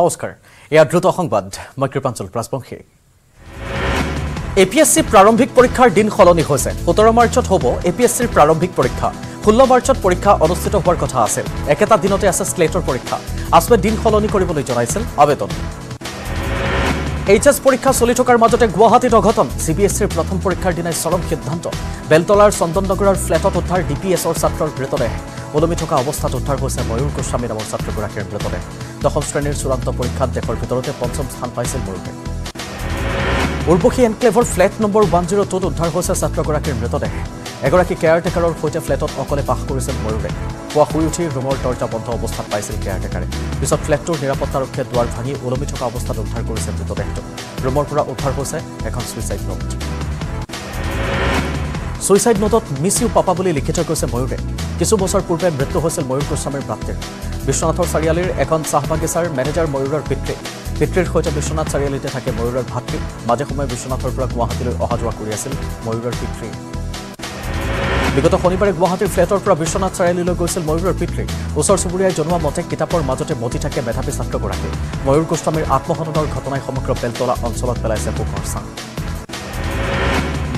নমস্কাৰ এয়া দ্ৰুত সংবাদ মই কৃপাঞ্চল প্ৰাসবংশী এপিএসসি প্ৰাৰম্ভিক পৰীক্ষাৰ দিন সলনি হৈছে 17 মাৰ্চত হ'ব এপিএসসিৰ প্ৰাৰম্ভিক পৰীক্ষা 16 মাৰ্চত পৰীক্ষা অনুষ্ঠিত হোৱাৰ কথা আছে একেটা দিনতে আছে স্লেটৰ পৰীক্ষা আসবে দিন সলনি কৰিবলৈ জনাইছিল আবেদন এইচএস পৰীক্ষা চলি থকাৰ মাজতে গুৱাহাটীত অঘটন সিবিএসসিৰ প্ৰথম পৰীক্ষাৰ দিনাই চৰম সিদ্ধান্ত বেলতলাৰ চন্দননগৰৰ ফ্লেটত উদ্ধাৰ ডিপিএছৰ ছাত্ৰৰ মৃতদেহ ওলমি থকা অৱস্থাত উদ্ধাৰ হৈছে ময়ূৰ গোস্বামী নামৰ ছাত্ৰগৰাকীৰ মৃতদেহ দশম শ্ৰেণীৰ চূড়ান্ত পৰীক্ষাত দেশৰ ভিতৰতে পঞ্চম স্থান পাইছিল ময়ূৰে উৰ্বশী এনক্লেভৰ ফ্লেট নম্বৰ 102 ত উদ্ধাৰ হৈছে ছাত্ৰগৰাকীৰ মৃতদেহ এগৰাকী কেয়াৰটেকাৰৰ সৈতে ফ্লেটত অকলে বাস কৰিছিল ময়ূৰে পোৱা শুই উঠি ৰুমৰ দৰ্জা বন্ধ অৱস্থাত পাইছিল কেয়াৰটেকাৰে পিছত ফ্লেটটোৰ নিৰাপত্তাৰক্ষীয়ে দুৱাৰ ভাঙি ওলমি থকা অৱস্থাত উদ্ধাৰ কৰিছিল মৃতদেহটো ৰুমৰ পৰা উদ্ধাৰ হৈছে এখন সুইচাইড নোট সুইচাইড নোটত মিছ ইউ পাপা বুলি লিখিত কৈছে ময়ূৰে কিছু বছৰ পূৰ্বে মৃত্যু হৈছিল ময়ূৰ গোস্বামীৰ ভাতৃৰ বিশ্বনাথৰ চাৰিআলিৰ এখন চাহ বাগিচাৰ মেনেজাৰ ময়ূৰৰ পিতৃ পিতৃৰ সৈতে বিশ্বনাথ চাৰিআলিতে থাকে ময়ূৰৰ ভাতৃ মাজে সময়ে বিশ্বনাথৰ পৰা গুৱাহাটীলৈ অহা যোৱা কৰি আছিল ময়ূৰৰ পিতৃ বিগত শনিবাৰে গুৱাহাটীৰ ফ্লেটৰ পৰা বিশ্বনাথ চাৰিআলিলৈ গৈছিল ময়ূৰৰ পিতৃ ওচৰ চুবুৰীয়াই জনোৱা মতে কিতাপৰ মাজতে মতি থাকে মেধাৱী ছাত্ৰগৰাকী ময়ূৰ গোস্বামীৰ আত্মহননৰ ঘটনাই সমগ্ৰ বেলতলা অঞ্চলত পেলাইছে শোকৰ ছাঁ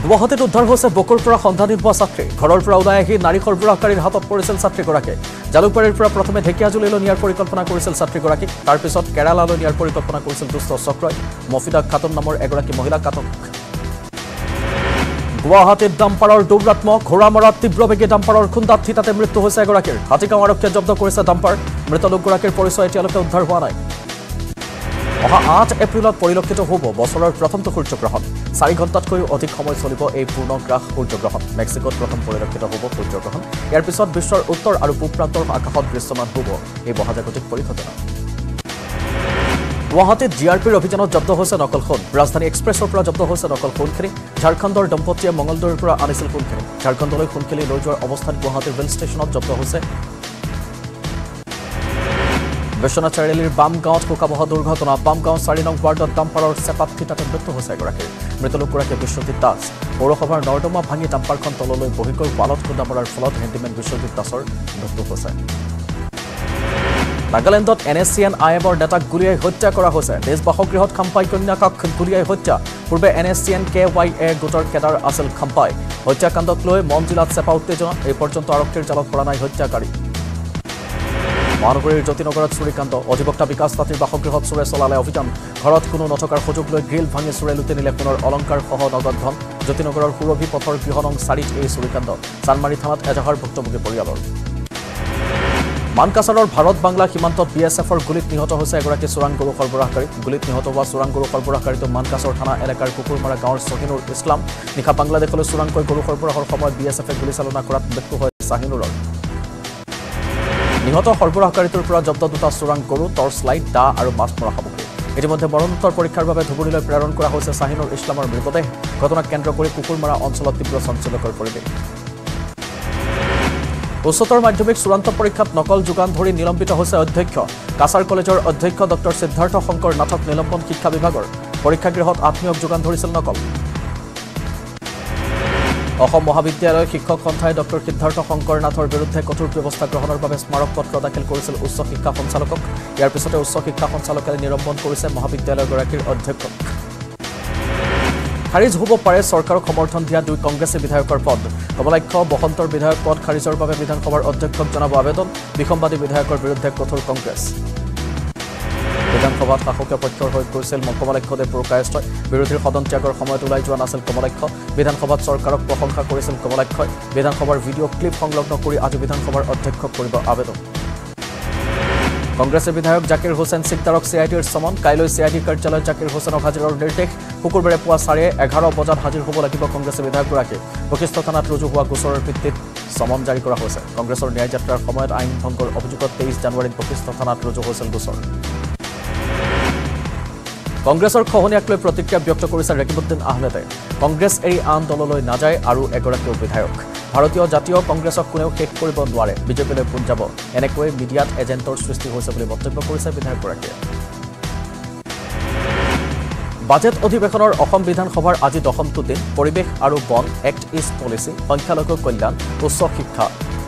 গুৱাহাটীত উদ্ধাৰ হৈছে বকুৰ পৰা সন্ধানী পোৱা ছাত্ৰী ঘৰৰ পৰা ওলাই আহি নাৰী সৰবৰাহকাৰীৰ হাতত পৰিছিল ছাত্ৰীগৰাকী জালুকবাৰীৰ পৰা প্ৰথমে ঢেকিয়াজুলিলৈ নিয়াৰ পৰিকল্পনা কৰিছিল ছাত্ৰীগৰাকী তাৰ পিছত কেৰালালৈ নিয়াৰ পৰিকল্পনা কৰিছিল দুষ্ট চক্ৰই মফিদা খাতুন নামৰ এগৰাকী মহিলাক আটক গুৱাহাটীত ডাম্পাৰৰ দুৰ্ঘটনা ঘোঁৰামৰাত তীব্ৰবেগে ডাম্পাৰৰ খুন্দাত থিতাতে মৃত্যু হৈছে এগৰাকীৰ হাতীগাঁও আৰক্ষীয়ে জব্দ কৰিছে ডাম্পাৰ মৃত লোকগৰাকীৰ পৰিচয় এতিয়ালৈকে উদ্ধাৰ হোৱা নাই অহা 8 এপ্ৰিলত পৰিলক্ষিত হ'ব বছৰৰ প্ৰথমটো সূৰ্যগ্ৰহণ 4 ঘণ্টাতকৈ অধিক সময় চলিব এই পূৰ্ণগ্ৰাস সূৰ্যগ্ৰহণ মেক্সিকোত প্ৰথম পৰিলক্ষিত হ'ব সূৰ্যগ্ৰহণ ইয়াৰ পিছত বিশ্বৰ উত্তৰ আৰু পূব প্ৰান্তৰ আকাশত দৃশ্যমান হ'ব এই মহাজাগতিক পৰিঘটনা গুৱাহাটীত জিআৰপিৰ অভিযানত জব্দ হৈছে নকল সোণ ৰাজধানী এক্সপ্ৰেছৰ পৰা জব্দ হৈছে নকল সোণখিনি ঝাৰখণ্ডৰ দম্পতীয়ে মঙলদৈৰ পৰা আনিছিল সোণখিনি ঝাৰখণ্ডলৈ সোণখিনি লৈ যোৱাৰ অৱস্থাত গুৱাহাটীৰ ৰেল ষ্টেচনত জব্দ হৈছে বিশ্বনাথ চাৰিআলিৰ বামগাঁৱত শোকাবহ দুৰ্ঘটনা বামগাঁও 4 নং ৱাৰ্ডত ডাম্পাৰৰ চেপাত থিতাতে মৃত্যু হৈছে এগৰাকীৰ মৃত লোকগৰাকী বিশ্বজিৎ দাস পৌৰসভাৰ নৰ্দমা ভাঙি ডাম্পাৰখন তললৈ বহি গৈ পালত খুন্দা মৰাৰ ফলত হেণ্ডিমেন বিশ্বজিৎ দাসৰ মৃত্যু হৈছে নাগালেণ্ডত NSCN আইএমৰ নেতাক গুলীয়াই হত্যা কৰা হৈছে দেশবাসৰ গৃহত খাম্পাই কন্যাকক গুলীয়াই হত্যা পূৰ্বে NSCN KYA গোটৰ কেদাৰ আছিল খাম্পাই হত্যাকাণ্ডক লৈ মন জিলাত চেপা উত্তেজনা এই পৰ্যন্ত আৰক্ষীৰ জালত পৰা নাই হত্যাকাৰী মহানগৰীৰ জ্যোতিনগৰত চুৰিকাণ্ড অধিবক্তা বিকাশ তাঁতীৰ বাসগৃহত চোৰে চলালে অভিযান ঘৰত কোনো নথকাৰ সুযোগ লৈ গ্ৰিল ভাঙি চোৰে লুটি নিলে পুনৰ অলংকাৰসহ নগদ ধন জ্যোতিনগৰৰ সুৰভি পথৰ গৃহ নং 4ত এই চুৰিকাণ্ড চানমাৰী থানাত এজাহাৰ ভুক্তভোগী পৰিয়ালৰ মানকাছাৰৰ ভাৰত বাংলা সীমান্তত BSFৰ গুলিত নিহত হৈছে এগৰাকী চোৰাং গৰু সৰবৰাহকাৰী গুলিত নিহত হোৱা চোৰাং গৰু সৰবৰাহকাৰীটো মানকাছৰ থানা এলেকাৰ কুকুৰমাৰা গাঁৱৰ চহিনুৰ ইছলাম নিশা বাংলাদেশলৈ চোৰাংকৈ গৰু সৰবৰাহৰ সময়ত BSFে গুলীচালনা কৰাত মৃত্যু হয় চাহিনুৰৰ নিহত সৰবৰাহকাৰীটোৰ পৰা জব্দ দুটা চোৰাং গৰু টৰ্চ লাইট দা আৰু মাছ মৰা সামগ্ৰী ইতিমধ্যে মৰণোত্তৰ পৰীক্ষাৰ বাবে ধুবুৰীলৈ প্ৰেৰণ কৰা হৈছে চাহিনুৰ ইছলামৰ মৃতদেহ ঘটনাক কেন্দ্ৰ কৰি কুকুৰমাৰা অঞ্চলত তীব্ৰ চাঞ্চল্যকৰ পৰিৱেশ উচ্চতৰ মাধ্যমিক চূড়ান্ত পৰীক্ষাত নকল যোগান ধৰি নিলম্বিত হৈছে অধ্যক্ষ কাছাৰ কলেজৰ অধ্যক্ষ ডক্টৰ সিদ্ধাৰ্থ শংকৰ নাথক নিলম্বন শিক্ষা বিভাগৰ পৰীক্ষাগৃহত আত্মীয়ক যোগান ধৰিছিল নকল অসম মহাবিদ্যালয়ৰ শিক্ষক সন্থাই ডক্টৰ সিদ্ধাৰ্থ শংকৰ নাথৰ বিৰুদ্ধে কঠোৰ ব্যৱস্থা গ্ৰহণৰ বাবে স্মাৰক পত্ৰ দাখিল কৰিছিল উচ্চ শিক্ষা সঞ্চালকক ইয়াৰ পিছতে উচ্চ শিক্ষা সঞ্চালকালয়ে নিলম্বন কৰিছে মহাবিদ্যালয়গৰাকীৰ অধ্যক্ষক খাৰিজ হ'ব পাৰে চৰকাৰক সমৰ্থন দিয়া 2 কংগ্ৰেছী বিধায়কৰ পদ কমলাক্ষ বসন্তৰ বিধায়ক পদ খাৰিজৰ বাবে বিধানসভাৰ অধ্যক্ষক জনাব আবেদন বিসম্বাদী বিধায়কৰ বিৰুদ্ধে কঠোৰ কংগ্ৰেছ বিধানসভাত শাসকীয় পক্ষৰ হৈ কৈছিল কমলাক্ষদেৱ প্ৰকায়স্থই বিৰোধীৰ সদন ত্যাগৰ সময়ত ওলাই যোৱা নাছিল কমলাক্ষ বিধানসভাত চৰকাৰক প্ৰশংসা কৰিছিল কমলাক্ষই বিধানসভাৰ ভিডিঅ' ক্লিপ সংলগ্ন কৰি আজি বিধানসভাৰ অধ্যক্ষক কৰিব আবেদন কংগ্ৰেছৰ বিধায়ক জাকিৰ হোসেন সিকদাৰক CIDৰ সমন কাইলৈ CID কাৰ্যালয়ত জাকিৰ হোসেনক হাজিৰৰ নিৰ্দেশ শুকুৰবাৰে পুৱা 11:30 বজাত হাজিৰ হ'ব লাগিব কংগ্ৰেছৰ বিধায়কগৰাকী বশিষ্ঠ থানাত ৰুজু হোৱা গোচৰৰ ভিত্তিত সমন জাৰি কৰা হৈছে কংগ্ৰেছৰ ন্যায় যাত্ৰাৰ সময়ত আইন ভংগৰ অভিযোগত 23 জানুৱাৰীত বশিষ্ঠ থানাত ৰুজু হৈছিল গোচৰ কংগ্ৰেছৰ খহনীয়াক লৈ প্ৰতিক্ৰিয়া ব্যক্ত কৰিছে ৰকিবউদ্দিন আহমেদে কংগ্ৰেছ এৰি আন দললৈ নাযায় আৰু এগৰাকী বিধায়ক ভাৰতীয় জাতীয় কংগ্ৰেছক কোনেও শেষ কৰিব নোৱাৰে বিজেপিলৈ পুন যাব এনেকৈ মিডিয়াত এজেণ্টৰ সৃষ্টি হৈছে বুলি মন্তব্য কৰিছে বিধায়কগৰাকীয়ে বাজেট অধিৱেশনৰ অসম বিধানসভাৰ আজি 10মটো দিন পৰিৱেশ আৰু বন এক্ট ইষ্ট পলিচি সংখ্যালঘু কল্যাণ উচ্চ শিক্ষা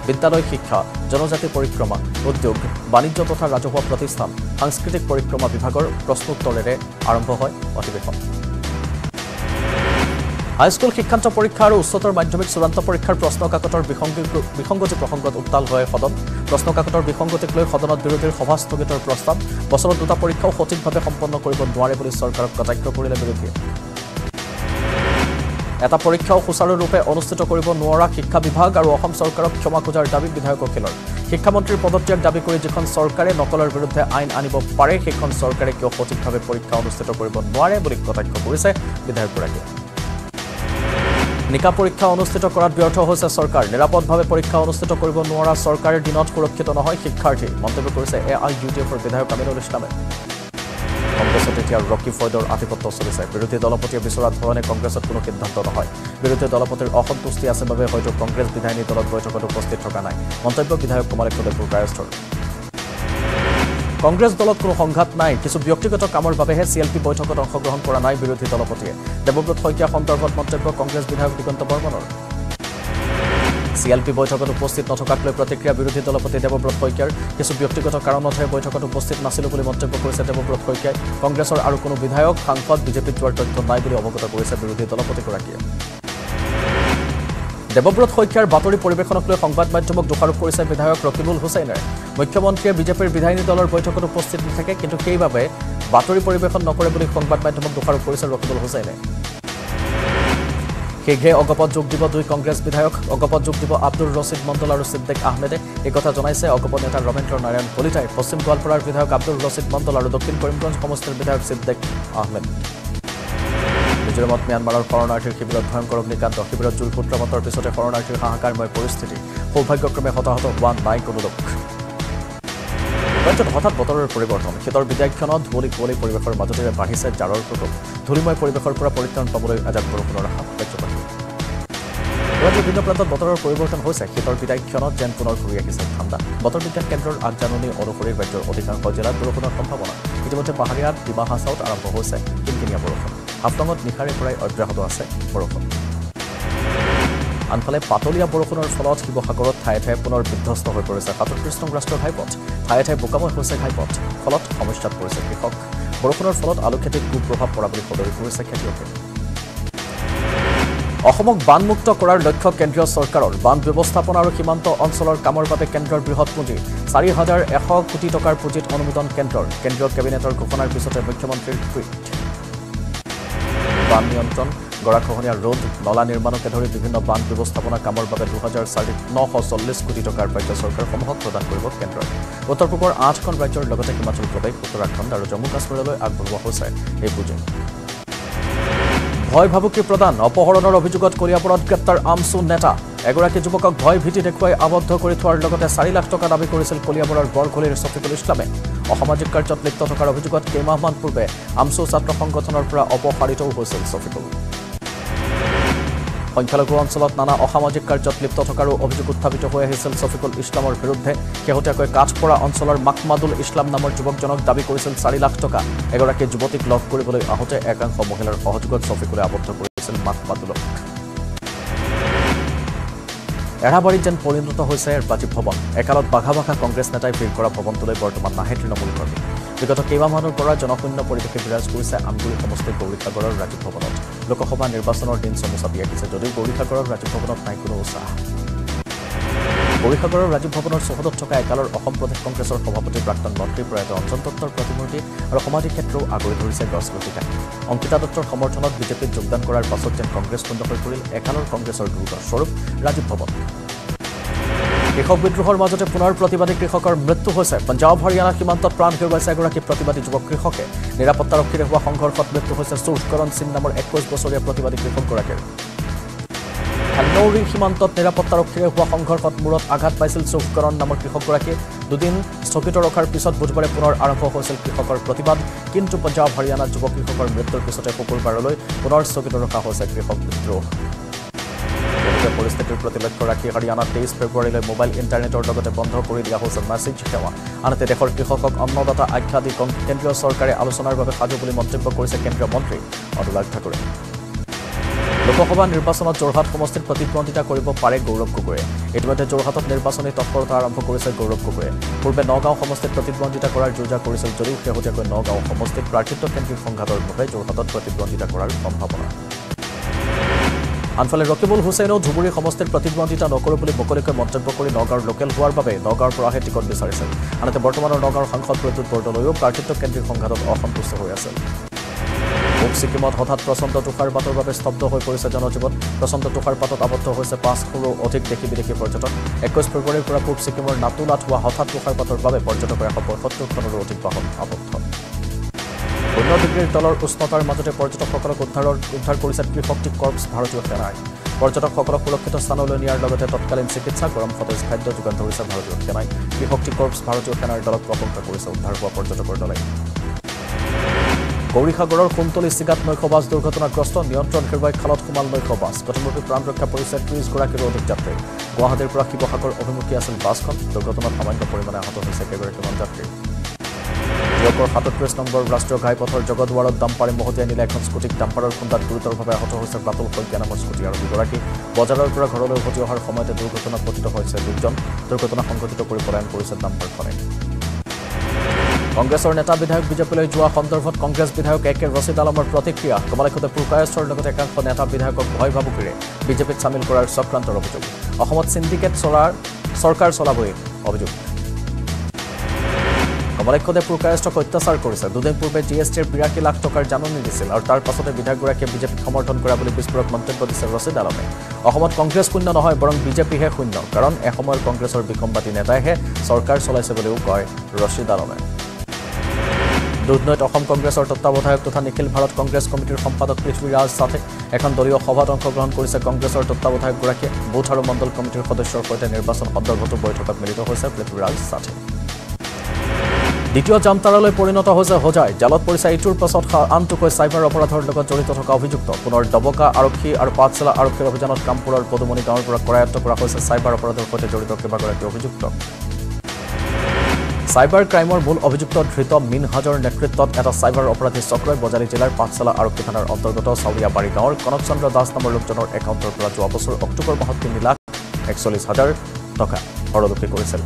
বিদ্যালয় শিক্ষা, জনজাতি পৰিক্ৰমা, উদ্যোগ, বাণিজ্য তথা ৰাজহুৱা প্ৰতিষ্ঠান, সাংস্কৃতিক পৰিক্ৰমা বিভাগৰ প্ৰশ্নোত্তৰৰে আৰম্ভ হয় অধিৱেশন। হাইস্কুল শিক্ষান্ত পৰীক্ষা আৰু উচ্চতৰ মাধ্যমিক চূড়ান্ত পৰীক্ষাৰ প্ৰশ্নকাকতৰ বিসংগতি প্ৰসংগত উত্তাল হয় সদন। প্ৰশ্নকাকতৰ বিসংগতিক লৈ সদনত বিৰোধীৰ সভা স্থগিতৰ প্ৰস্তাৱ। বছৰত দুটা পৰীক্ষাও সঠিকভাৱে সম্পন্ন কৰিব নোৱাৰে বুলি চৰকাৰক কটাক্ষ কৰিলে বিৰোধীয়ে। এটা পৰীক্ষাও সুচাৰুৰূপে অনুষ্ঠিত কৰিব নোৱাৰা শিক্ষা বিভাগ আৰু অসম চৰকাৰক ক্ষমা খোজাৰ দাবী বিধায়ক অখিলৰ। শিক্ষামন্ত্ৰীৰ পদত্যাগ দাবী কৰি যিখন চৰকাৰে নকলৰ বিৰুদ্ধে আইন আনিব পাৰে সেইখন চৰকাৰে কিয় সঠিকভাৱে পৰীক্ষা অনুষ্ঠিত কৰিব নোৱাৰে বুলি কটাক্ষ কৰিছে বিধায়কগৰাকীয়ে। নিকা পৰীক্ষা অনুষ্ঠিত কৰাত ব্যৰ্থ হৈছে চৰকাৰ। নিৰাপদভাৱে পৰীক্ষা অনুষ্ঠিত কৰিব নোৱাৰা চৰকাৰে দিনত সুৰক্ষিত নহয় শিক্ষাৰ্থী, মন্তব্য কৰিছে AIUDFৰ বিধায়ক আমিনুল ইছলামে। কংগ্ৰেছত এতিয়া ৰকি ফয়দৰ আধিপত্য চলিছে। বিৰোধী দলপতিয়ে বিচৰা ধৰণে কংগ্ৰেছত কোনো সিদ্ধান্ত নহয়। বিৰোধী দলপতিৰ অসন্তুষ্টি আছে বাবে হয়তো কংগ্ৰেছ বিধায়িনী দলত বৈঠকত উপস্থিত থকা নাই, মন্তব্য বিধায়ক কমলেশদেৱৰ কায়স্থৰ। কংগ্ৰেছ দলত কোনো সংঘাত নাই, কিছু ব্যক্তিগত কামৰ বাবেহে CLP বৈঠকত অংশগ্ৰহণ কৰা নাই বিৰোধী দলপতিয়ে, দেৱব্ৰত শইকীয়া সন্দৰ্ভত মন্তব্য কংগ্ৰেছ বিধায়ক দিগন্ত বৰ্মনৰ। CLP বৈঠকত উপস্থিত নথকাক লৈ প্ৰতিক্ৰিয়া বিৰোধী দলপতি দেৱব্ৰত শইকীয়াৰ। কিছু ব্যক্তিগত কাৰণতহে বৈঠকত উপস্থিত নাছিলোঁ বুলি মন্তব্য কৰিছে দেৱব্ৰত শইকীয়াই। কংগ্ৰেছৰ আৰু কোনো বিধায়ক সাংসদ বিজেপিত যোৱাৰ তথ্য নাই বুলি অৱগত কৰিছে বিৰোধী দলপতিগৰাকীয়ে। দেৱব্ৰত শইকীয়াৰ বাতৰি পৰিৱেশনক লৈ সংবাদ মাধ্যমক দোষাৰোপ কৰিছে বিধায়ক ৰকিবুল হুছেইনে। মুখ্যমন্ত্ৰীয়ে বিজেপিৰ বিধায়িনী দলৰ বৈঠকত উপস্থিত নাথাকে কিন্তু সেইবাবে বাতৰি পৰিৱেশন নকৰে বুলি সংবাদ মাধ্যমক দোষাৰোপ কৰিছে ৰকিবুল হুছেইনে। শীঘ্ৰে অগপত যোগ দিব দুই কংগ্ৰেছ বিধায়ক। অগপত যোগ দিব আব্দুল ৰছিদ মণ্ডল আৰু ছিদ্দিক আহমেদে। এই কথা জনাইছে অগপত নেতা ৰমেন্দ্ৰ নাৰায়ণ কলিতাই। পশ্চিম গোৱালপাৰাৰ বিধায়ক আব্দুল ৰছিদ মণ্ডল আৰু দক্ষিণ কৰিমগঞ্জ সমষ্টিৰ বিধায়ক ছিদ্দিক আহমেদ। মিজোৰামত ম্যানমাৰৰ শৰণাৰ্থীৰ শিবিৰত ভয়ংকৰ অগ্নিকাণ্ড। শিবিৰত জুইৰ সূত্ৰপাতৰ পিছতে শৰণাৰ্থীৰ হাহাকাৰময় পৰিস্থিতি। সৌভাগ্যক্ৰমে হতাহত হোৱা নাই কোনো লোক। ৰাজ্যত হঠাৎ বতৰৰ পৰিৱৰ্তন। শীতৰ বিদায়ক্ষণত ধুলি কুঁৱলী পৰিৱেশৰ মাজতেৰে বাঢ়িছে জাৰৰ প্ৰকোপ। ধূলিময় পৰিৱেশৰ পৰা পৰিত্ৰাণ পাবলৈ এজাক বৰষুণৰ আশা। ৰাজ্যৰ বিভিন্ন প্ৰান্তত বতৰৰ পৰিৱৰ্তন হৈছে। শীতৰ বিদায়ক্ষণত যেন পুনৰ ঘূৰি আহিছে ঠাণ্ডা। বতৰ বিজ্ঞান কেন্দ্ৰৰ আগজাননী অনুসৰি ৰাজ্যৰ অধিকাংশ জিলাত বৰষুণৰ সম্ভাৱনা। ইতিমধ্যে পাহাৰীয়া ডিমা হাছাওত আৰম্ভ হৈছে কিনকিনীয়া বৰষুণ। হাফলঙত নিশাৰে পৰাই অব্যাহত আছে বৰষুণ। আনফালে পাতলীয়া বৰষুণৰ ফলত শিৱসাগৰত ঠায়ে ঠায়ে পুনৰ বিধ্বস্ত হৈ পৰিছে ৩৭ নং ৰাষ্ট্ৰীয় ঘাইপথ। ঠায়ে ঠায়ে বোকাময় হৈছে ঘাইপথ, ফলত সমস্যাত পৰিছে কৃষক। বৰষুণৰ ফলত আলু খেতিত কুপ্ৰভাৱ পৰা বুলি সদৰি কৰিছে খেতিয়কে। অসমক বানমুক্ত কৰাৰ লক্ষ্য কেন্দ্ৰীয় চৰকাৰৰ। বান ব্যৱস্থাপনা আৰু সীমান্ত অঞ্চলৰ কামৰ বাবে কেন্দ্ৰৰ বৃহৎ পুঁজি। ৪,১০০ কোটি টকাৰ পুঁজিত অনুমোদন কেন্দ্ৰৰ। কেন্দ্ৰীয় কেবিনেটৰ ঘোষণাৰ পিছতে মুখ্যমন্ত্ৰীৰ টুইট। বান নিয়ন্ত্ৰণ, গৰাখহনীয়া ৰোধ, নলা নিৰ্মাণকে ধৰি বিভিন্ন বান ব্যৱস্থাপনা কামৰ বাবে ২,৯৪০ কোটি টকাৰ ৰাজ্য চৰকাৰসমূহক প্ৰদান কৰিব কেন্দ্ৰই। উত্তৰ পূবৰ ৮খন ৰাজ্যৰ লগতে হিমাচল প্ৰদেশ, উত্তৰাখণ্ড আৰু জম্মু কাশ্মীৰলৈ আগবঢ়োৱা হৈছে এই পুঁজি। ভয় ভাবুকি প্ৰদান, অপহৰণৰ অভিযোগত কলিয়াবৰত গ্ৰেপ্তাৰ আমছু নেতা। এগৰাকী যুৱকক ভয় ভীতি দেখুৱাই আবদ্ধ কৰি থোৱাৰ লগতে ৪ লাখ টকা দাবী কৰিছিল কলিয়াবৰৰ বৰঘলিৰ শফিকুল ইছলামে। অসামাজিক কাৰ্যত লিপ্ত থকাৰ অভিযোগত কেইমাহমান পূৰ্বে আমছু ছাত্ৰ সংগঠনৰ পৰা অপসাৰিতও হৈছিল শফিকুল। সংখ্যালঘু অঞ্চলত নানা অসামাজিক কাৰ্যত লিপ্ত থকাৰো অভিযোগ উত্থাপিত হৈ আহিছিল শফিকুল ইছলামৰ বিৰুদ্ধে। শেহতীয়াকৈ কাঠপৰা অঞ্চলৰ মাকমাদুল ইছলাম নামৰ যুৱকজনক দাবী কৰিছিল ৪ লাখ টকা। এগৰাকী যুৱতীক লগ কৰিবলৈ আহোঁতে একাংশ মহিলাৰ সহযোগত শফিকুলে আবদ্ধ কৰিছিল মাকমাদুলক। এৰাবাৰীত যেন পৰিণত হৈছে ৰাজীৱ ভৱন। একালত বাঘা বাঘা কংগ্ৰেছ নেতাই ভিৰ কৰা ভৱনটোলৈ বৰ্তমান নাহে তৃণমূল কৰ্মী। বিগত কেইমাহমানৰ পৰা জনশূন্য পৰিৱেশে বিৰাজ কৰিছে আমগুৰি সমষ্টিৰ গৌৰীসাগৰৰ ৰাজীৱ ভৱনত। লোকসভা নিৰ্বাচনৰ দিন চমুচা দি আহিছে যদিও গৌৰীসাগৰৰ ৰাজীৱ ভৱনত নাই কোনো উৎসাহ। গৌৰীসাগৰৰ ৰাজীৱ ভৱনৰ চৌহদত থকা একালৰ অসম প্ৰদেশ কংগ্ৰেছৰ সভাপতি প্ৰাক্তন মন্ত্ৰী প্ৰয়াত অঞ্জন দত্তৰ প্ৰতিমূৰ্তি আৰু সমাধি ক্ষেত্ৰও আগুৰি ধৰিছে গছলতিকা। অংকিতা দত্তৰ সমৰ্থনত বিজেপিত যোগদান কৰাৰ পাছত যেন কংগ্ৰেছ কুণ্ড হৈ পৰিল একালৰ কংগ্ৰেছৰ দুৰ্গৰ স্বৰূপ ৰাজীৱ ভৱন। কৃষক বিদ্ৰোহৰ মাজতে পুনৰ প্ৰতিবাদী কৃষকৰ মৃত্যু হৈছে। পঞ্জাৱ হাৰিয়ানা সীমান্তত প্ৰাণ হেৰুৱাইছে এগৰাকী প্ৰতিবাদী যুৱক কৃষকে। নিৰাপত্তাৰক্ষীৰে হোৱা সংঘৰ্ষত মৃত্যু হৈছে সুৰকৰণ সিং নামৰ ২১ বছৰীয়া প্ৰতিবাদী কৃষকগৰাকীৰ। নৌৰী সীমান্তত নিৰাপত্তাৰক্ষীৰে হোৱা সংঘৰ্ষত মূৰত আঘাত পাইছিল সুৰকৰণ নামৰ কৃষকগৰাকীয়ে। দুদিন স্থগিত ৰখাৰ পিছত বুধবাৰে পুনৰ আৰম্ভ হৈছিল কৃষকৰ প্ৰতিবাদ কিন্তু পঞ্জাৱ হাৰিয়ানাত যুৱ কৃষকৰ মৃত্যুৰ পিছতে শুকুৰবাৰলৈ পুনৰ স্থগিত ৰখা হৈছে কৃষক বিদ্ৰোহ। পৰিস্থিতিৰ প্ৰতি লক্ষ্য ৰাখি হাৰিয়ানাত 23 ফেব্ৰুৱাৰীলৈ মোবাইল ইণ্টাৰনেটৰ লগতে বন্ধ কৰি দিয়া হৈছে মেছেজ সেৱা। আনহাতে দেশৰ কৃষকক অন্নদাতা আখ্যা দি কেন্দ্ৰীয় চৰকাৰে আলোচনাৰ বাবে সাজু বুলি মন্তব্য কৰিছে কেন্দ্ৰীয় মন্ত্ৰী অনুৰাগ ঠাকুৰে। লোকসভা নিৰ্বাচনত যোৰহাট সমষ্টিত প্ৰতিদ্বন্দ্বিতা কৰিব পাৰে গৌৰৱ গগৈ। ইতিমধ্যে যোৰহাটত নিৰ্বাচনী তৎপৰতা আৰম্ভ কৰিছে গৌৰৱ গগৈ। পূৰ্বে নগাঁও সমষ্টিত প্ৰতিদ্বন্দ্বিতা কৰাৰ যোজনা কৰিছিল যদিও শেহতীয়াকৈ নগাঁও সমষ্টিত প্ৰাৰ্থিত্ব কেন্দ্ৰিক সংঘাতৰ বাবে যোৰহাটত প্ৰতিদ্বন্দ্বিতা কৰাৰ সম্ভাৱনা। আনফালে ৰকিবুল হুছেইনেও ধুবুৰী সমষ্টিত প্ৰতিদ্বন্দ্বিতা নকৰোঁ বুলি মুকলিকৈ মন্তব্য কৰি নগাঁৱৰ লোকেল হোৱাৰ বাবে নগাঁৱৰ পৰাহে টিকট বিচাৰিছিল। আনহাতে বৰ্তমানৰ নগাঁৱৰ সাংসদ প্ৰদ্যুৎ বৰদলৈও প্ৰাৰ্থিত্ব কেন্দ্ৰিক সংঘাতত অসন্তুষ্ট হৈ আছিল। পূব ছিকিমত হঠাৎ প্ৰচণ্ড তুষাৰপাতৰ বাবে স্তব্ধ হৈ পৰিছে জনজীৱন। প্ৰচণ্ড তুষাৰপাতত আবদ্ধ হৈছে 500ৰো অধিক দেশী বিদেশী পৰ্যটক। 21 ফেব্ৰুৱাৰীৰ পৰা পূব ছিকিমৰ নাতুলাত হোৱা হঠাৎ তুষাৰপাতৰ বাবে পৰ্যটকৰ 175খনৰো অধিক বাহন আবদ্ধ। 0 ডিগ্ৰীৰ তলৰ উষ্ণতাৰ মাজতে পৰ্যটকসকলক উদ্ধাৰ কৰিছে ত্ৰিশক্তি কৰ্পছ ভাৰতীয় সেনাই। পৰ্যটকসকলক সুৰক্ষিত স্থানলৈ নিয়াৰ লগতে তৎকালীন চিকিৎসা, গৰম সতেজ খাদ্য যোগান ধৰিছে ভাৰতীয় সেনাই। ত্ৰিশক্তি কৰ্পছ ভাৰতীয় সেনাৰ দলক প্ৰশংসা কৰিছে উদ্ধাৰ হোৱা পৰ্যটকৰ দলে। গৌৰীসাগৰৰ কুমতলী চিগাত নৈশবাছ দুৰ্ঘটনাগ্ৰস্ত। নিয়ন্ত্ৰণ হেৰুৱাই খালত সোমাল নৈশবাছ। গতিমুখী প্ৰাণ ৰক্ষা পৰিছে 30গৰাকীৰো অধিক যাত্ৰী। গুৱাহাটীৰ পৰা শিৱসাগৰ অভিমুখী আছিল বাছখন। দুৰ্ঘটনাত সামান্য পৰিমাণে আহত হৈছে কেইগৰাকীমান যাত্ৰী। কৰ 37 নম্বৰ ৰাষ্ট্ৰীয় ঘাইপথৰ জগতৱাৰত ডাম্পাৰে মহতিয়াই নিলে এখন স্কুটিক। ডাম্পাৰৰ খুন্দাত গুৰুতৰভাৱে আহত হৈছে বাতুল শইকীয়া নামৰ স্কুটি আৰোহীগৰাকী। বজাৰৰ পৰা ঘৰলৈ উভতি অহাৰ সময়তে দুৰ্ঘটনাত পতিত হৈছে দুজন। দুৰ্ঘটনা সংঘটিত কৰি পলায়ন কৰিছে ডাম্পাৰখনে। কংগ্ৰেছৰ নেতা বিধায়ক বিজেপিলৈ যোৱা সন্দৰ্ভত কংগ্ৰেছ বিধায়ক এ কে ৰছিদ আলমৰ প্ৰতিক্ৰিয়া। কমলাক্ষেত্ৰ পুৰকায়েশ্বৰ লগতে একাংশ নেতা বিধায়কক ভয় ভাবুকিৰে বিজেপিত চামিল কৰাৰ চক্ৰান্তৰ অভিযোগ। অসমত চিণ্ডিকেট চলাৰ চৰকাৰ চলাবই অভিযোগ। কমলাক্ষেত্ৰই পুৰকায়েশ্বৰ অত্যাচাৰ কৰিছে। দুদিন পূৰ্বে GSTৰ ৮২ লাখ টকাৰ জাননী দিছিল আৰু তাৰ পাছতে বিধায়কগৰাকীয়ে বিজেপিক সমৰ্থন কৰা বুলি বিস্ফোৰক মন্তব্য দিছে ৰছিদ আলমে। অসমত কংগ্ৰেছ শূন্য নহয়, বৰং বিজেপিহে শূন্য। কাৰণ এসময়ৰ কংগ্ৰেছৰ বিসম্বাদী নেতাইহে চৰকাৰ চলাইছে বুলিও কয় ৰছিদ আলমে। দুধনৈত কংগ্ৰেছৰ তত্বাৱধায়ক তথা নিখিল ভাৰত কংগ্ৰেছ কমিটিৰ সম্পাদক পৃথ্বীৰাজ সাথে এখন দলীয় সভাত অংশগ্ৰহণ কৰিছে কংগ্ৰেছৰ তত্বাৱধায়কগৰাকীয়ে। বুথ আৰু মণ্ডল কমিটিৰ সদস্যৰ সৈতে নিৰ্বাচন সন্দৰ্ভতো বৈঠকত মিলিত হৈছে পৃথ্বীৰাজ সাথে। দ্বিতীয় জামতাৰালৈ পৰিণত হৈছে হোজাই। জালত পৰিছে ইটোৰ পাছত আনটোকৈ চাইবাৰ অপৰাধৰ লগত জড়িত থকা অভিযুক্ত। পুনৰ ডবকা আৰক্ষী আৰু পাঠশালা আৰক্ষীৰ অভিযানত কামপুৰৰ পদুমণি গাঁৱৰ পৰা কৰায়ত্ব কৰা হৈছে চাইবাৰ অপৰাধৰ সৈতে জড়িত কেইবাগৰাকী অভিযুক্ত। চাইবাৰ ক্ৰাইমৰ মূল অভিযুক্ত ধৃত মিনহাজৰ নেতৃত্বত এটা চাইবাৰ অপৰাধী চক্ৰই বজালী জিলাৰ পাঠশালা আৰক্ষী থানাৰ অন্তৰ্গত চাউৰিয়াবাৰী গাঁৱৰ কনকচন্দ্ৰ দাস নামৰ লোকজনৰ একাউণ্টৰ পৰা যোৱা বছৰ অক্টোবৰ মাহত ৩,৪১,০০০ টকা হৰলুকি কৰিছিল।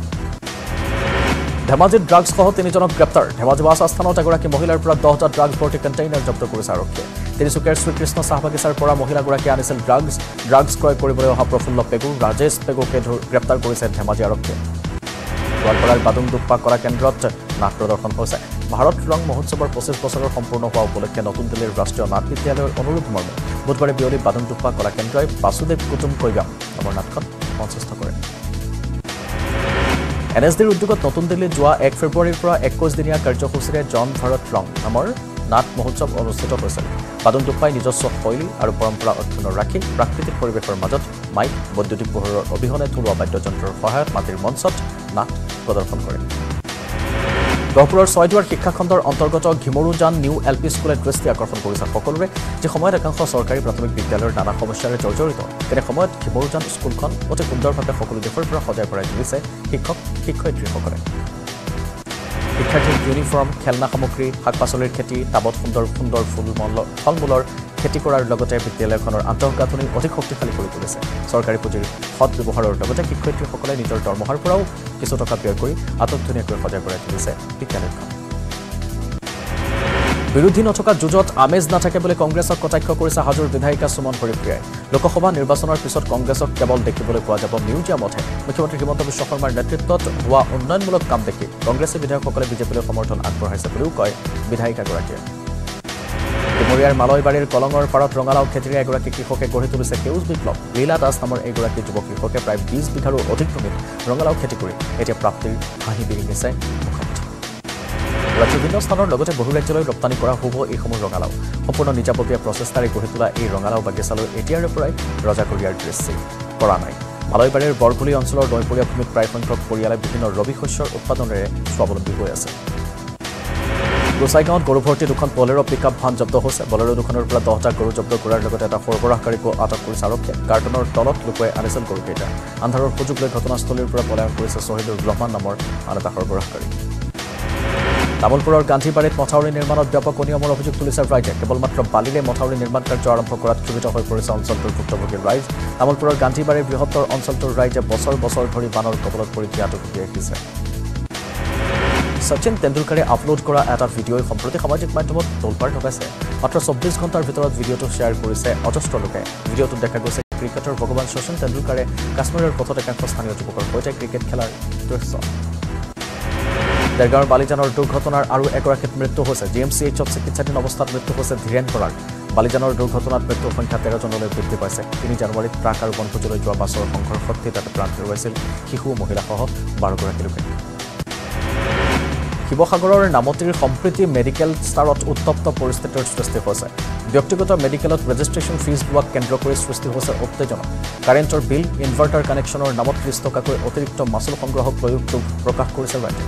ধেমাজিত ড্ৰাগছসহ ৩জনক গ্ৰেপ্তাৰ। ধেমাজি বাছ আস্থানত এগৰাকী মহিলাৰ পৰা ১০টা ড্ৰাগছ ভৰ্তি কণ্টেইনাৰ জব্দ কৰিছে আৰক্ষীয়ে। তিনিচুকীয়াৰ শ্ৰীকৃষ্ণ চাহ বাগিচাৰ পৰা মহিলাগৰাকীয়ে আনিছিল ড্ৰাগছ। ড্ৰাগছ ক্ৰয় কৰিবলৈ অহা প্ৰফুল্ল পেগু, ৰাজেশ পেগুকে গ্ৰেপ্তাৰ কৰিছে ধেমাজি আৰক্ষীয়ে। গোৱালপাৰাৰ বাদুং দুপ্পা কলা কেন্দ্ৰত নাট প্ৰদৰ্শন হৈছে। ভাৰত ৰং মহোৎসৱৰ 25 বছৰৰ সম্পূৰ্ণ হোৱা উপলক্ষে নতুন দিল্লীৰ ৰাষ্ট্ৰীয় নাট বিদ্যালয়ৰ অনুৰোধ মৰ্মে বুধবাৰে বিয়লি বাদুং দুপ্পা কলা কেন্দ্ৰই বাসুদেৱ কুটুম কৈগাম নামৰ নাটখন মঞ্চস্থ কৰে। NSDৰ উদ্যোগত নতুন দিল্লীত যোৱা 1 ফেব্ৰুৱাৰীৰ পৰা 21 দিনীয়া কাৰ্যসূচীৰে জন ভাৰত ৰং নামৰ নাট মহোৎসৱ অনুষ্ঠিত হৈছিল। বাদুং দুপ্পাই নিজস্ব শৈলী আৰু পৰম্পৰা অক্ষুণ্ণ ৰাখি প্ৰাকৃতিক পৰিৱেশৰ মাজত মাইক, বৈদ্যুতিক পোহৰৰ অবিহনে থলুৱা বাদ্যযন্ত্ৰৰ সহায়ত মাটিৰ মঞ্চত নাট প্ৰদৰ্শন কৰে। গহপুৰৰ 6দুৱাৰ শিক্ষাখণ্ডৰ অন্তৰ্গত ঘিমৰুজান নিউ LP স্কুলে দৃষ্টি আকৰ্ষণ কৰিছে সকলোৰে। যি সময়ত একাংশ চৰকাৰী প্ৰাথমিক বিদ্যালয়ৰ নানা সমস্যাৰে জৰ্জৰিত, তেনে সময়ত ঘিমৰুজান স্কুলখন অতি সুন্দৰভাৱে সকলো দিশৰ পৰা সজাই পৰাই তুলিছে শিক্ষক শিক্ষয়িত্ৰীসকলে। শিক্ষাৰ্থীৰ ইউনিফৰ্ম, খেলনা সামগ্ৰী, শাক পাচলিৰ খেতি, টাবত সুন্দৰ সুন্দৰ ফল মূলৰ খেতি কৰাৰ লগতে বিদ্যালয়খনৰ আন্তঃগাঁথনি অধিক শক্তিশালী কৰি তুলিছে। চৰকাৰী পুঁজিৰ সৎ ব্যৱহাৰৰ লগতে শিক্ষয়িত্ৰীসকলে নিজৰ দৰমহাৰ পৰাও কিছু টকা ব্যয় কৰি আটকধুনীয়াকৈ সজাই পৰাই তুলিছে বিদ্যালয়খন। বিৰোধী নথকা যুঁজত আমেজ নাথাকে বুলি কংগ্ৰেছক কটাক্ষ কৰিছে হাজোৰ বিধায়িকা সুমন হৰিপ্ৰিয়াই। লোকসভা নিৰ্বাচনৰ পিছত কংগ্ৰেছক কেৱল দেখিবলৈ পোৱা যাব মিউজিয়ামতহে। মুখ্যমন্ত্ৰী হিমন্ত বিশ্ব শৰ্মাৰ নেতৃত্বত হোৱা উন্নয়নমূলক কাম দেখি কংগ্ৰেছী বিধায়কসকলে বিজেপিলৈ সমৰ্থন আগবঢ়াইছে বুলিও কয় বিধায়িকাগৰাকীয়ে। মৰিয়াৰ মালয়বাৰীৰ কলঙৰ পাৰত ৰঙালাও খেতিৰে এগৰাকী কৃষকে গঢ়ি তুলিছে সেউজ বিপ্লৱ। লীলা দাস নামৰ এগৰাকী যুৱ কৃষকে প্ৰায় 20 বিঘাৰো অধিক ভূমিত ৰঙালাও খেতি কৰি এতিয়া প্ৰাপ্তিৰ হাঁহি বিৰিঙিছে মুখত। ৰাজ্যৰ বিভিন্ন স্থানৰ লগতে বহু ৰাজ্যলৈ ৰপ্তানি কৰা হ'ব এইসমূহ ৰঙালাও। সম্পূৰ্ণ নিজাববীয়া প্ৰচেষ্টাৰে গঢ়ি তোলা এই ৰঙালাও বাগিচালৈ এতিয়াৰে পৰাই ৰজাকৰীয়াৰ দৃষ্টি পৰা নাই। মালয়বাৰীৰ বৰঘুলি অঞ্চলৰ নৈপৰীয়া ভূমিত প্ৰায় সংখ্যক পৰিয়ালে বিভিন্ন ৰবি শস্যৰ উৎপাদনেৰে স্বাৱলম্বী হৈ আছে। গোসাইগাঁৱত গৰু ভৰ্তি দুখন বলেৰ' পিকআপ ভান জব্দ হৈছে। বলেৰ' দুখনৰ পৰা 10টা গৰু জব্দ কৰাৰ লগতে এটা সৰবৰাহকাৰীকো আটক কৰিছে আৰক্ষীয়ে। কাৰ্টনৰ তলত লুকুৱাই আনিছিল গৰুকেইটা। আন্ধাৰৰ সুযোগ লৈ ঘটনাস্থলীৰ পৰা পলায়ন কৰিছে শ্বহীদুৰ ৰহমান নামৰ আন এটা সৰবৰাহকাৰী। তামলপুৰৰ গান্ধীবাৰীত মথাউৰি নিৰ্মাণত ব্যাপক অনিয়মৰ অভিযোগ তুলিছে ৰাইজে কেৱলমাত্ৰ বালিৰে মথাউৰি নিৰ্মাণ কাৰ্য আৰম্ভ কৰাত ক্ষুব্ধ হৈ পৰিছে অঞ্চলটোৰ ভুক্তভোগী ৰাইজ। তামলপুৰৰ গান্ধীবাৰীৰ বৃহত্তৰ অঞ্চলটোৰ ৰাইজে বছৰ বছৰ ধৰি বানৰ কবলত পৰি আতংকিত হৈছে। সচিন তেণ্ডুলকাৰে আপলোড কৰা এটা ভিডিঅ'ই সম্প্ৰতি সামাজিক মাধ্যমত তোলপাৰ ঢকাইছে। মাত্ৰ ২৪ ঘণ্টাৰ ভিতৰত ভিডিঅ'টো শ্বেয়াৰ কৰিছে অজস্ৰ লোকে। ভিডিঅ'টোত দেখা গৈছে ক্ৰিকেটাৰ ভগৱান সচিন তেণ্ডুলকাৰে কাশ্মীৰৰ পথত একাংশ স্থানীয় যুৱকৰ সৈতে ক্ৰিকেট খেলাৰ দৃশ্য। দেৰগাঁৱৰ বালিজানৰ দুৰ্ঘটনাৰ আৰু এগৰাকীৰ মৃত্যু হৈছে। জিএমচিএইচত চিকিৎসাধীন অৱস্থাত মৃত্যু হৈছে ধীৰেন বৰাৰ। বালিজানৰ দুৰ্ঘটনাত মৃত্যুৰ সংখ্যা ১৩জনলৈ বৃদ্ধি পাইছে। ৩ জানুৱাৰীত ট্ৰাক আৰু বনভোজলৈ যোৱা বাছৰ সংঘৰ্ষত তাতে প্ৰাণ হেৰুৱাইছিল শিশু মহিলাসহ ১২গৰাকী লোকে। শিৱসাগৰৰ নামতিৰ সম্প্ৰীতি মেডিকেল ষ্টাৰত উত্তপ্ত পৰিস্থিতিৰ সৃষ্টি হৈছে। ব্যক্তিগত মেডিকেলত ৰেজিষ্ট্ৰেশ্যন ফিজ লোৱাক কেন্দ্ৰ কৰি সৃষ্টি হৈছে উত্তেজনা। কাৰেণ্টৰ বিল, ইনভাৰ্টাৰ কানেকশ্যনৰ নামত ৩০ টকাকৈ অতিৰিক্ত মাচুল সংগ্ৰহক লৈ ক্ষোভ প্ৰকাশ কৰিছে ৰাইজে।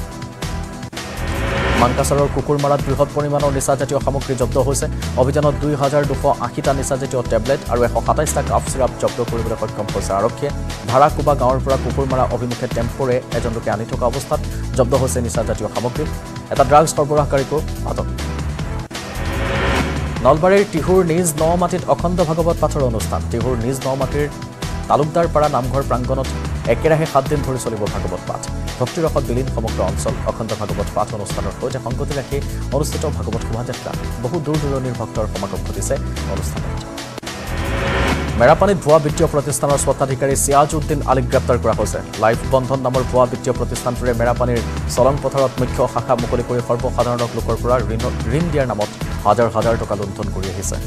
মানকাছাৰৰ কুকুৰমাৰাত বৃহৎ পৰিমাণৰ নিচাজাতীয় সামগ্ৰী জব্দ হৈছে। অভিযানত ২,২৮০টা নিচাজাতীয় টেবলেট আৰু ১২৭টা কাফ চিৰাপ জব্দ কৰিবলৈ সক্ষম হৈছে আৰক্ষীয়ে। ভাড়াকোবা গাঁৱৰ পৰা কুকুৰমাৰা অভিমুখে টেম্পৰে এজন লোকে আনি থকা অৱস্থাত জব্দ হৈছে নিচাজাতীয় সামগ্ৰী। এটা ড্ৰাগছ সৰবৰাহকাৰীকো আটক। নলবাৰীৰ টিহুৰ নিজ ন মাটিত অখণ্ড ভাগৱত পাঠৰ অনুষ্ঠান। টিহুৰ নিজ ন মাটিৰ তালুকদাৰপাৰা নামঘৰ প্ৰাংগণত একেৰাহে ৭ দিন ধৰি চলিব ভাগৱত পাঠ। ভক্তিৰসত বিলীন সমগ্ৰ অঞ্চল। অখণ্ড ভাগৱত পাঠ অনুষ্ঠানৰ সৈতে সংগতি ৰাখি অনুষ্ঠিত ভাগৱত শোভাযাত্ৰা। বহু দূৰ দূৰণিৰ ভক্তৰ সমাগম ঘটিছে অনুষ্ঠানত। মেৰাপানীত ভুৱা বিত্তীয় প্ৰতিষ্ঠানৰ স্বত্বাধিকাৰী চিয়াজউদ্দিন আলীক গ্ৰেপ্তাৰ কৰা হৈছে। লাইফ বন্ধন নামৰ ভুৱা বিত্তীয় প্ৰতিষ্ঠানটোৰে মেৰাপানীৰ চলং পথাৰত মুখ্য শাখা মুকলি কৰি সৰ্বসাধাৰণক লোকৰ পৰা ঋণ দিয়াৰ নামত হাজাৰ হাজাৰ টকা লুণ্ঠন কৰি আহিছে।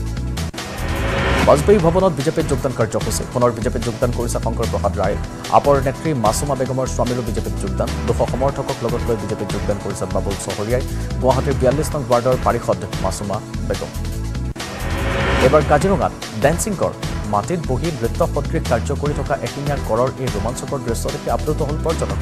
বাজপেয়ী ভৱনত বিজেপিত যোগদান কাৰ্যসূচী। পুনৰ বিজেপিত যোগদান কৰিছে শংকৰ প্ৰসাদ ৰায়। আপৰ নেত্ৰী মাছুমা বেগমৰ স্বামীৰো বিজেপিত যোগদান। ২০০ সমৰ্থকক লগত লৈ বিজেপিত যোগদান কৰিছে বাবুল চহৰীয়াই। গুৱাহাটীৰ ৪২ নং ৱাৰ্ডৰ পাৰিষদ মাছুমা বেগম। এবাৰ কাজিৰঙাত ডেন্সিং গড়। মাটিত বহি নৃত্য সদৃশ কাৰ্য কৰি থকা এশিঙীয়া গড়ৰ এই ৰোমাঞ্চকৰ দৃশ্য দেখি আপ্লুত হ'ল পৰ্যটক।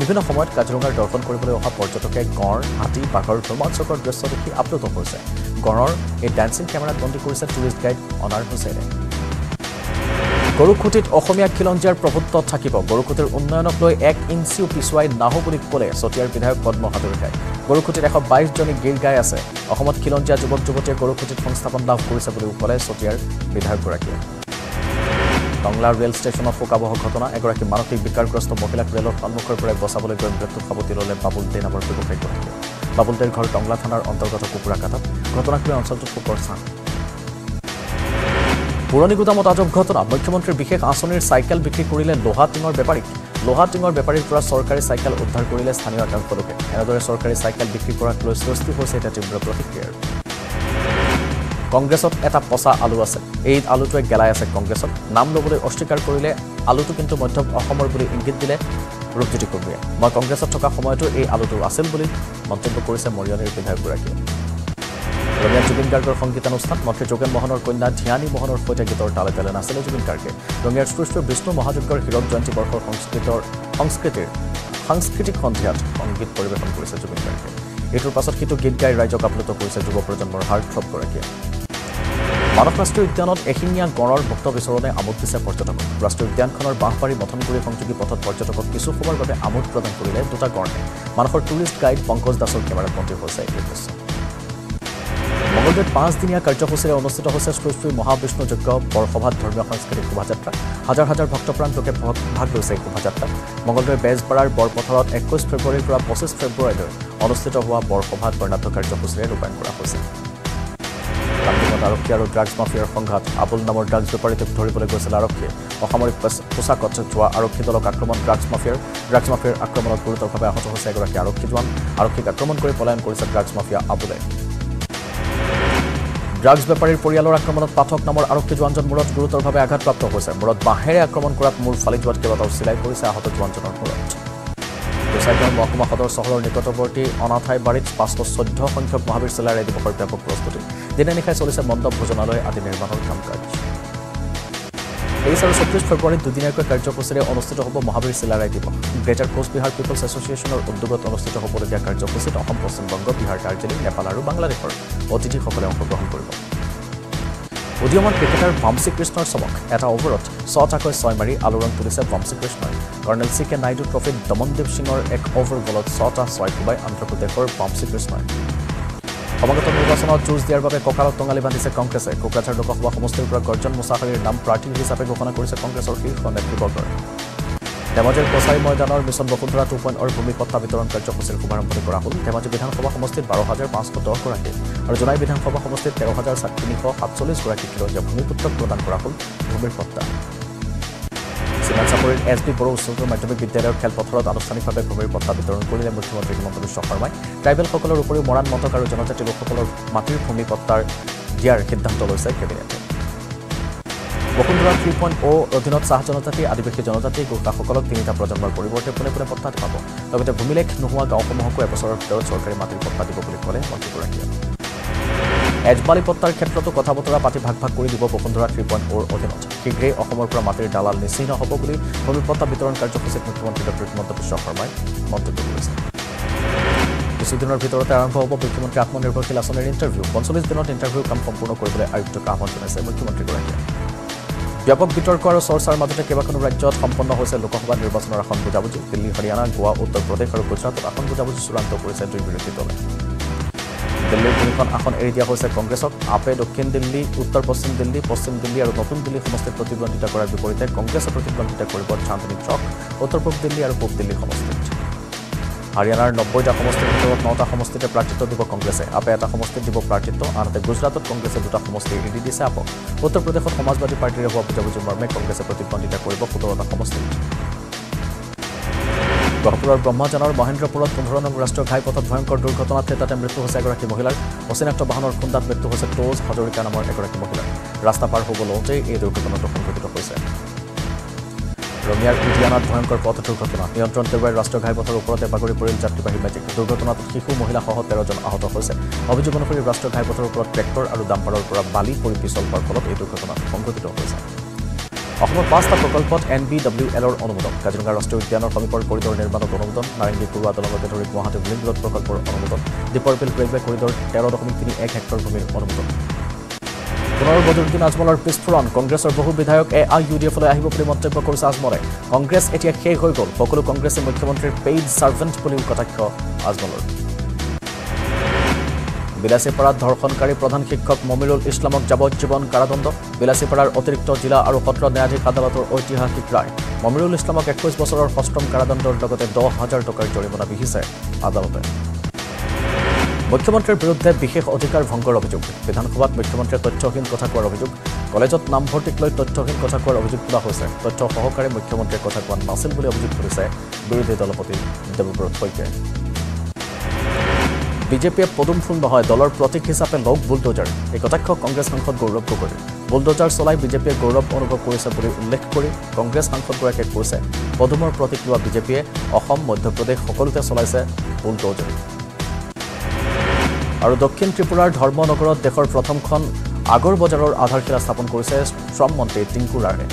বিভিন্ন সময়ত কাজিৰঙাৰ দৰ্শন কৰিবলৈ অহা পৰ্যটকে গঁড়, হাতী, বাঘৰ ৰোমাঞ্চকৰ দৃশ্য দেখি আপ্লুত হৈছে। গড়ৰ এই ডান্সিং কেমেৰাত বন্দী কৰিছে টুৰিষ্ট গাইড অনাৰ হুছেইনে। গৰুখুটিত অসমীয়া খিলঞ্জীয়াৰ প্ৰভুত্ব থাকিব। গৰুখুটিৰ উন্নয়নক লৈ ১ ইঞ্চিও পিছুৱাই নাহো বুলি ক'লে চতিয়াৰ বিধায়ক পদ্ম হাজৰিকাই। গৰুখুটিত ১২২জনী গীৰ গাই আছে। অসমত খিলঞ্জীয়া যুৱক যুৱতীয়ে গৰুখুটিত সংস্থাপন লাভ কৰিছে বুলিও ক'লে চতিয়াৰ বিধায়কগৰাকীয়ে। টংলা ৰেল ষ্টেচনত শোকাবহ ঘটনা। এগৰাকী মানসিক বিকাৰগ্ৰস্ত মহিলাক ৰেলৰ সন্মুখৰ পৰাই বচাবলৈ গৈ মৃত্যু সাৱটি ল'লে বাবুল দে নামৰ ব্যৱসায়ীগৰাকীয়ে। বাবুল দেৰ ঘৰ টংলা থানাৰ অন্তৰ্গত কুকুৰাকাটাত। ঘটনাক লৈ অঞ্চলটোত শোকৰ ছাঁ। পুৰণি গুদামত আজব ঘটনা। মুখ্যমন্ত্ৰীৰ বিশেষ আঁচনিৰ চাইকেল বিক্ৰী কৰিলে লোহাটিঙৰ বেপাৰীক। লোহাটিঙৰ বেপাৰীৰ পৰা চৰকাৰী চাইকেল উদ্ধাৰ কৰিলে স্থানীয় একাংশ লোকে। এনেদৰে চৰকাৰী চাইকেল বিক্ৰী কৰাক লৈ সৃষ্টি হৈছে এটা তীব্ৰ প্ৰতিক্ৰিয়াৰ। কংগ্ৰেছত এটা পচা আলু আছে। এই আলুটোৱে গেলাই আছে কংগ্ৰেছত। নাম ল'বলৈ অস্বীকাৰ কৰিলে আলুটো কিন্তু মধ্য অসমৰ বুলি ইংগিত দিলে ৰূপজ্যোতি কৰ্মীয়ে। মই কংগ্ৰেছত থকা সময়তো এই আলুটো আছিল বুলি মন্তব্য কৰিছে মৰিয়নীৰ বিধায়কগৰাকীয়ে। ৰমীয়া জুবিন গাৰ্গৰ সংগীতানুষ্ঠান। মন্ত্ৰী যোগেন মোহনৰ কন্যা ধ্যানী মোহনৰ সৈতে গীতৰ তালে তালে নাছিলে জুবিন গাৰ্গে। ৰঙিয়াৰ সৃষ্ট বিষ্ণু মহাযজ্ঞৰ হীৰক জয়ন্তী বৰ্ষৰ সাংস্কৃতিক সন্ধিয়াত সংগীত পৰিৱেশন কৰিছে জুবিন গাৰ্গে। এইটোৰ পাছত কিন্তু গীত গাই ৰাইজক আপ্লুত কৰিছে যুৱ প্ৰজন্মৰ হাৰ্টথ্ৰবগৰাকীয়ে। মানস ৰাষ্ট্ৰীয় উদ্যানত এশিঙীয়া গঁড়ৰ মুক্ত বিচৰণে আমোদ দিছে পৰ্যটকক। ৰাষ্ট্ৰীয় উদ্যানখনৰ বাঁহবাৰী মথনগুৰি সংযোগী পথত পৰ্যটকক কিছু সময়ৰ বাবে আমোদ প্ৰদান কৰিলে দুটা গঁড়ে। মানসৰ টুৰিষ্ট গাইড পংকজ দাসৰ কেমেৰাত বন্দী হৈছে এই দৃশ্য। মঙলবাৰে ৫-দিনীয়া কাৰ্যসূচীৰে অনুষ্ঠিত হৈছে শ্ৰী শ্ৰী মহাবিষ্ণু যজ্ঞ বৰসভাত ধৰ্মীয় সাংস্কৃতিক শোভাযাত্ৰা। হাজাৰ হাজাৰ ভক্তপ্ৰাণ লোকে ভাগ লৈছে এই শোভাযাত্ৰাত। মঙলবাৰে বেজপাৰাৰ বৰপথাৰত ২১ ফেব্ৰুৱাৰীৰ পৰা ২৫ ফেব্ৰুৱাৰীলৈ অনুষ্ঠিত হোৱা বৰসভাত বৰ্ণাঢ্য কাৰ্যসূচীৰে ৰূপায়ণ কৰা হৈছে। ৰামদেৱত আৰক্ষী আৰু ড্ৰাগছ মাফিয়াৰ সংঘাত। আবুল নামৰ ড্ৰাগছ বেপাৰীটোক ধৰিবলৈ গৈছিল আৰক্ষীয়ে। অসামৰিক পোছাকত যোৱা আৰক্ষী দলক আক্ৰমণ ড্ৰাগছ মাফিয়াৰ আক্ৰমণত গুৰুতৰভাৱে আহত হৈছে এগৰাকী আৰক্ষী জোৱান। আৰক্ষীক আক্ৰমণ কৰি পলায়ন কৰিছে ড্ৰাগছ মাফিয়া আবুলে। ড্ৰাগছ বেপাৰীৰ পৰিয়ালৰ আক্ৰমণত পাঠক নামৰ আৰক্ষী জোৱানজন মূৰত গুৰুতৰভাৱে আঘাতপ্ৰাপ্ত হৈছে। মূৰত বাঁহেৰে আক্ৰমণ কৰাত মূৰ ফালি যোৱাত কেইবাটাও চিলাই পৰিছে আহত জোৱানজনৰ মূৰত। গোচাইগাঁও মহকুমা সদৰ চহৰৰ নিকটৱৰ্তী অনাথাই বাৰীত ৫১৪ সংখ্যক মহাবীৰ চিলাৰ এই দিৱসৰ ব্যাপক প্ৰস্তুতি। দিনে নিশাই চলিছে মণ্ডপ, ভোজনালয় আদি নিৰ্মাণৰ কাম কাজ। 23 আৰু ৩৪ ফেব্ৰুৱাৰীত দুদিনীয়াকৈ কাৰ্যসূচীৰে অনুষ্ঠিত হ'ব মহাবীৰ চিলাৰাই দিৱস। গ্ৰেটাৰ কোচবিহাৰ পিপলছ এছ'চিয়েশ্যনৰ উদ্যোগত অনুষ্ঠিত হ'বলগীয়া কাৰ্যসূচীত অসম, পশ্চিমবংগ, বিহাৰ, দাৰ্জিলিং, নেপাল আৰু বাংলাদেশৰ অতিথিসকলে অংশগ্ৰহণ কৰিব। উদীয়মান ক্ৰিকেটাৰ বামসি কৃষ্ণৰ চমক এটা ওভাৰত 6টাকৈ 6 মাৰি আলোড়ন তুলিছে বামসি কৃষ্ণই কৰ্নেল সি কে নাইডু ট্ৰফিত দমনদীপ সিঙৰ এক ওভাৰ বলত 6টা 6 কোবাই অন্ধ্ৰপ্ৰদেশৰ বামসি কৃষ্ণই অৱগত নিৰ্বাচনত যুঁজ দিয়াৰ বাবে ককালত টঙালি বান্ধিছে কংগ্ৰেছে কোকৰাঝাৰ লোকসভা সমষ্টিৰ পৰা গৰ্জন মুছাহাৰীৰ নাম প্ৰাৰ্থী হিচাপে ঘোষণা কৰিছে কংগ্ৰেছৰ শীৰ্ষ নেতৃবৰ্গই ধেমাজিৰ কছাৰী ময়দানৰ মিছন বসুন্ধৰা 2.0 ভূমিপত্তা বিতৰণ কাৰ্যসূচীৰ শুভাৰম্ভ কৰা হ'ল ধেমাজি বিধানসভা সমষ্টিত 12,510 গৰাকী আৰু জনাই বিধানসভা সমষ্টিত 13,347 গৰাকী ক্ষেত্ৰীয় ভূমিপুত্ৰক প্ৰদান কৰা হ'ল ভূমিপত্তা সিমান চাপৰিৰ এছপি বড়ো উচ্চতৰ মাধ্যমিক বিদ্যালয়ৰ খেলপথাৰত আনুষ্ঠানিকভাৱে ভূমিপত্তা বিতৰণ কৰিলে মুখ্যমন্ত্ৰী হিমন্ত বিশ্ব শৰ্মাই ট্ৰাইবেলসকলৰ উপৰিও মৰাণ মটক আৰু জনজাতি লোকসকলৰ মাটিৰ ভূমিপত্তাৰ দিয়াৰ সিদ্ধান্ত লৈছে কেবিনেটে বসুন্ধৰা 3.0 অধীনত চাহ জনজাতি আদিবাসী জনজাতি গোটাসকলক তিনিটা প্ৰজন্মৰ পৰিৱৰ্তে পুনে পুনে পত্তা দিব লগতে ভূমিলেখ নোহোৱা গাঁওসমূহকো এবছৰৰ ভিতৰত চৰকাৰী মাটিৰ পত্তা দিব বুলি ক'লে মন্ত্ৰীগৰাকীয়ে এজবালি পত্তাৰ ক্ষেত্ৰতো কথা বতৰা পাতি ভাগ ভাগ কৰি দিব বসুন্ধৰা 3.0 অধীনত শীঘ্ৰেই অসমৰ পৰা মাটিৰ দালাল নিশ্চিত হ'ব বুলি ভূমি পত্তা বিতৰণ কাৰ্যসূচীত মুখ্যমন্ত্ৰী ডক্টৰ হিমন্ত বিশ্ব শৰ্মাই মন্তব্য কৰিছে কিছুদিনৰ ভিতৰতে আৰম্ভ হ'ব মুখ্যমন্ত্ৰী আত্মনিৰ্ভৰশীল আঁচনিৰ ইণ্টাৰভিউ 45 দিনত ইণ্টাৰভিউ কাম সম্পূৰ্ণ কৰিবলৈ আয়ুক্তক আহ্বান জনাইছে মুখ্যমন্ত্ৰীগৰাকীয়ে ব্যাপক বিতর্ক আর চর্চার মাজতে কেইবাখনো রাজ্যত সম্পন্ন হয়েছে লোকসভা নির্বাচনের আসন বুঝাবুঝি দিল্লি হরিয়ানা গোয়া উত্তর প্রদেশ আর গুজরাটত আসন বুঝাবুঝি চূড়ান্ত করেছে দুই বিরোধী দলে দিল্লির দুইখন আসন এৰি দিয়া হয়েছে কংগ্রেসক আপে দক্ষিণ দিল্লি উত্তর পশ্চিম দিল্লি আর নতুন দিল্লি সমষ্টিত প্রতিদ্বন্দ্বিতা করার বিপরীতে কংগ্রেসে প্রতিদ্বন্দ্বিতা করব চাঁদনী চক উত্তর পূব দিল্লি আর পূব দিল্লি সমষ্টিত হরিয়ানার 90টা সমষ্টিৰ ভিতৰত 9টা সমষ্টিতে প্ৰাৰ্থিত্ব দিব কংগ্ৰেছে আপে এটা সমষ্টিত দিব প্ৰাৰ্থিত্ব আনহাতে গুজৰাটত কংগ্ৰেছে দুটা সমষ্টি এৰি দিছে আপক উত্তৰ প্ৰদেশত সমাজবাদী পাৰ্টিৰে হোৱা বুজাবুজিৰ মৰ্মে কংগ্ৰেছে প্ৰতিদ্বন্দ্বিতা কৰিব 17টা সমষ্টিত গহপুৰৰ ব্ৰহ্মজানৰ মহেন্দ্ৰপুৰত 15 নং ৰাষ্ট্ৰীয় ঘাইপথত ভয়ংকৰ দুৰ্ঘটনাত তাতে মৃত্যু হৈছে এগৰাকী মহিলাৰ অচিনাক্ত বাহনৰ খুন্দাত মৃত্যু হৈছে তোজ হাজৰিকা নামৰ এগৰাকী মহিলাৰ ৰাস্তা পাৰ হ'ব লওঁতেই এই দুৰ্ঘটনাটো সংঘটিত হৈছে ৰোমিয়াৰ ইন্ডিয়ানাত ভয়ঙ্কৰ পথ দুৰ্ঘটনা নিয়ন্ত্ৰণ হেৰুৱাই ৰাষ্ট্ৰীয় ঘাইপথৰ ওপৰতে বাগৰি পৰিল যাত্ৰীবাহী মেজিক দুৰ্ঘটনাত শিশু মহিলাসহ 13জন আহত হৈছে অভিযোগ অনুসৰি ৰাষ্ট্ৰীয় ঘাইপথৰ ওপৰত ট্ৰেক্টৰ আৰু ডাম্পাৰৰ পৰা বালি পৰি পিছল হোৱাৰ ফলত এই দুৰ্ঘটনা সংঘটিত হৈছে অসমৰ 5টা প্ৰকল্পত NBWL ৰ অনুমোদন কাজিৰঙা ৰাষ্ট্ৰীয় উদ্যানৰ সমীপৰ কৰিডৰ নিৰ্মাণত অনুমোদন নাৰেংগী পৰুৱা দলঙকে ধৰি গুৱাহাটী লিংক ৰোড প্ৰকল্পৰ অনুমোদন দীপৰ বিল ৰেলৱে কৰিডৰ 13.31 হেক্টৰ ভূমিৰ অনুমোদন পুনৰ বদৰুদ্দিন আজমলৰ পিছফুৰণ কংগ্ৰেছৰ বহু বিধায়ক AIUDFলৈ আহিব বুলি মন্তব্য কৰিছে আজমলে কংগ্ৰেছ এতিয়া শেষ হৈ গ'ল সকলো কংগ্ৰেছে মুখ্যমন্ত্ৰীৰ পেইড সাৰ্ভেন্ট বুলি কটাক্ষ আজমলৰ বিলাসীপাৰাত ধৰ্ষণকাৰী প্ৰধান শিক্ষক মমিৰুল ইছলামক যাৱজ্জীৱন কাৰাদণ্ড বিলাসীপাৰাৰ অতিৰিক্ত জিলা আৰু সত্ৰ ন্যায়াধীশ আদালতৰ ঐতিহাসিক ৰায় মমিৰুল ইছলামক 21 বছৰৰ সশ্ৰম কাৰাদণ্ডৰ লগতে 10,000 টকাৰ জৰিমনা বিহিছে আদালতে মুখ্যমন্ত্ৰীৰ বিৰুদ্ধে বিশেষ অধিকাৰ ভংগৰ অভিযোগ বিধানসভাত মুখ্যমন্ত্ৰীৰ তথ্যহীন কথা কোৱাৰ অভিযোগ কলেজত নামভৰ্তিক লৈ তথ্যহীন কথা কোৱাৰ অভিযোগ তোলা হৈছে তথ্য সহকাৰে মুখ্যমন্ত্ৰীৰ কথা কোৱা নাছিল বুলি অভিযোগ কৰিছে বিৰোধী দলপতি দেৱব্ৰত শইকীয়াই বিজেপিয়ে পদুম ফুল নহয় দলৰ প্ৰতীক হিচাপে লওক বুলডোজাৰ এই কটাক্ষ কংগ্ৰেছ সাংসদ গৌৰৱ গগৈৰ বুলডোজাৰ চলাই বিজেপিয়ে গৌৰৱ অনুভৱ কৰিছে বুলি উল্লেখ কৰি কংগ্ৰেছ সাংসদগৰাকীয়ে কৈছে পদুমৰ প্ৰতীক লোৱা বিজেপিয়ে অসম মধ্যপ্ৰদেশ সকলোতে চলাইছে বুলডোজাৰ আৰু দক্ষিণ ত্ৰিপুৰাৰ ধৰ্মনগৰত দেশৰ প্ৰথমখন আগৰ বজাৰৰ আধাৰশিলা স্থাপন কৰিছে শ্ৰম মন্ত্ৰী টিংকু ৰাণে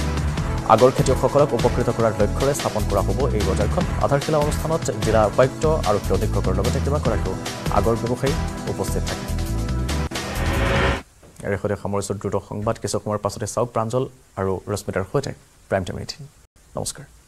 আগৰ খেতিয়কসকলক উপকৃত কৰাৰ লক্ষ্যৰে স্থাপন কৰা হ'ব এই বজাৰখন আধাৰশিলা অনুষ্ঠানত জিলা উপায়ুক্ত আৰু অধীক্ষকৰ লগতে কেইবাগৰাকীও আগৰ ব্যৱসায়ী উপস্থিত থাকে ইয়াৰ সৈতে সামৰিছোঁ দ্ৰুত সংবাদ কিছু সময়ৰ পাছতে চাওক প্ৰাঞ্জল আৰু ৰশ্মিতাৰ সৈতে প্ৰাইম টাইম 18 নমস্কাৰ।